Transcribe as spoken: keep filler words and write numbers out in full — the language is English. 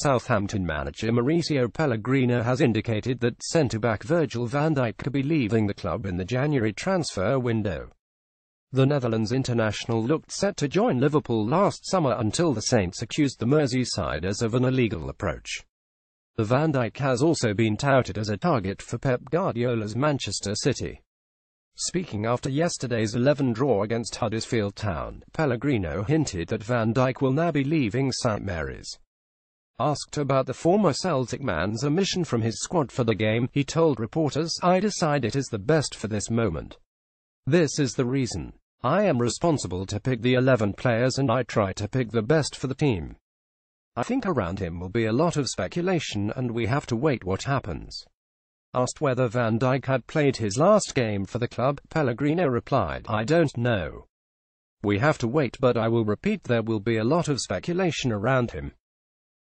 Southampton manager Mauricio Pellegrino has indicated that centre-back Virgil van Dijk could be leaving the club in the January transfer window. The Netherlands international looked set to join Liverpool last summer until the Saints accused the Merseysiders of an illegal approach. The Van Dijk has also been touted as a target for Pep Guardiola's Manchester City. Speaking after yesterday's eleven draw against Huddersfield Town, Pellegrino hinted that Van Dijk will now be leaving St Mary's. Asked about the former Celtic man's omission from his squad for the game, he told reporters, "I decide it is the best for this moment. This is the reason. I am responsible to pick the eleven players and I try to pick the best for the team. I think around him will be a lot of speculation and we have to wait what happens." Asked whether Van Dijk had played his last game for the club, Pellegrino replied, "I don't know. We have to wait, but I will repeat there will be a lot of speculation around him."